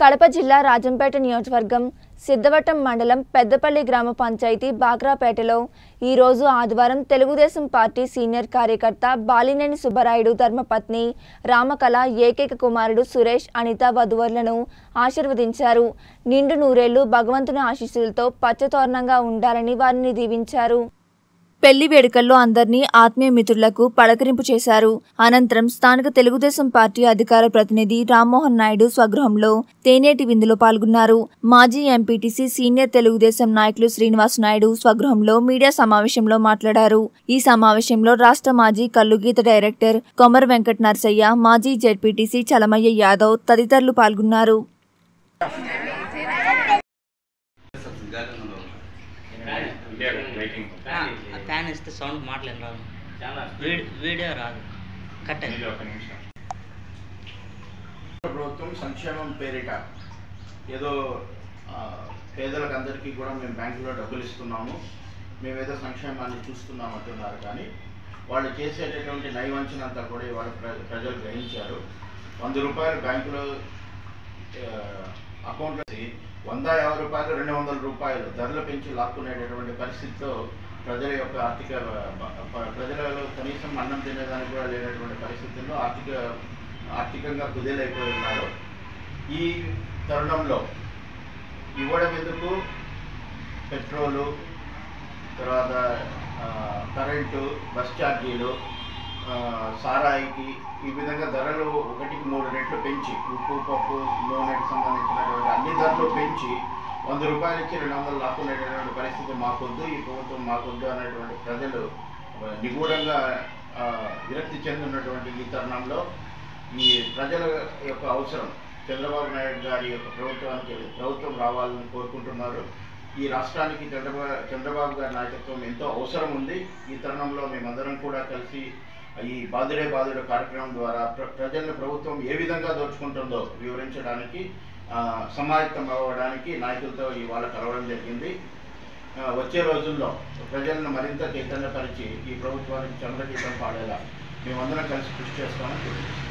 కడప జిల్లా రాజంపేట నియోజకవర్గం సిద్ధవటం మండలం పెద్దపల్లి గ్రామ పంచాయతీ బాగ్రాపేటలో ఈ రోజు ఆదివారం తెలుగుదేశం పార్టీ సీనియర్ కార్యకర్త బాలినేని సుబ్బరాయుడు ధర్మపత్ని రామకళ ఏకైక కుమారుడు సురేష్ అనిత వధువర్లను ఆశీర్వదించారు. నిండు నూరేళ్లు భగవంతుని ఆశీస్సులతో పచ్చతోరణంగా ఉండాలని వారిని దీవించారు. పెళ్లి వేడుకల్లో అందర్నీ ఆత్మీయ మిత్రులకు పలకరింపు చేశారు. అనంతరం స్థానిక తెలుగుదేశం పార్టీ అధికార ప్రతినిధి రామ్మోహన్ నాయుడు స్వగృహంలో తేనేటి విందులో పాల్గొన్నారు. మాజీ ఎంపీటీసీ సీనియర్ తెలుగుదేశం నాయకులు శ్రీనివాస్ నాయుడు స్వగృహంలో మీడియా సమావేశంలో మాట్లాడారు. ఈ సమావేశంలో రాష్ట్ర మాజీ కల్లుగీత డైరెక్టర్ కొమర్ వెంకట నరసయ్య, మాజీ జెడ్పీటీసీ చలమయ్య యాదవ్ తదితరులు పాల్గొన్నారు. ప్రభుత్వం సంక్షేమం పేరిట ఏదో పేదలకు అందరికీ కూడా మేము బ్యాంకులో డబ్బులు ఇస్తున్నాము, మేమేదో సంక్షేమాన్ని చూస్తున్నాం అంటున్నారు. కానీ వాళ్ళు చేసేటటువంటి నైవంచన అంతా కూడా ఇవాళ ప్రజలు గ్రహించారు. 100 రూపాయలు బ్యాంకులో అకౌంట్లో 150 రూపాయలు 200 రూపాయలు ధరలు పెంచి లాక్కునేటటువంటి పరిస్థితితో ప్రజల యొక్క ఆర్థిక ప్రజలలో కనీసం అన్నం తినేదానికి కూడా లేనటువంటి పరిస్థితుల్లో ఆర్థికంగా కుదేలైపోయి ఉన్నారు. ఈ తరుణంలో ఇవ్వడం ఎందుకు? పెట్రోలు, తర్వాత కరెంటు, బస్ ఛార్జీలు, సారాయికి ఈ విధంగా ధరలు 1-3 రెట్లు పెంచి, ఉప్పు, పప్పు, నూనెకి సంబంధించినటువంటి అన్ని ధరలు పెంచి 100 రూపాయలు ఇచ్చి 200 లాక్కునేటటువంటి పరిస్థితి మాకొద్దు, ఈ ప్రభుత్వం మాకొద్దు అనేటువంటి ప్రజలు నిగూఢంగా విరక్తి చెందినటువంటి ఈ తరుణంలో ఈ ప్రజల యొక్క అవసరం చంద్రబాబు నాయుడు గారి యొక్క ప్రభుత్వం రావాలని కోరుకుంటున్నారు. ఈ రాష్ట్రానికి చంద్రబాబు గారి నాయకత్వం ఎంతో అవసరం ఉంది. ఈ తరుణంలో మేమందరం కూడా కలిసి ఈ బాధుడే బాధుడు కార్యక్రమం ద్వారా ప్రజలను ప్రభుత్వం ఏ విధంగా దోచుకుంటుందో వివరించడానికి, సమాయత్తం అవ్వడానికి నాయకులతో ఇవాళ కలవడం జరిగింది. వచ్చే రోజుల్లో ప్రజలను మరింత చైతన్యపరిచి ఈ ప్రభుత్వానికి చంద్రగీతం పాడేలా మేమందరం కలిసి కృషి చేస్తామని తెలియజేస్తాం.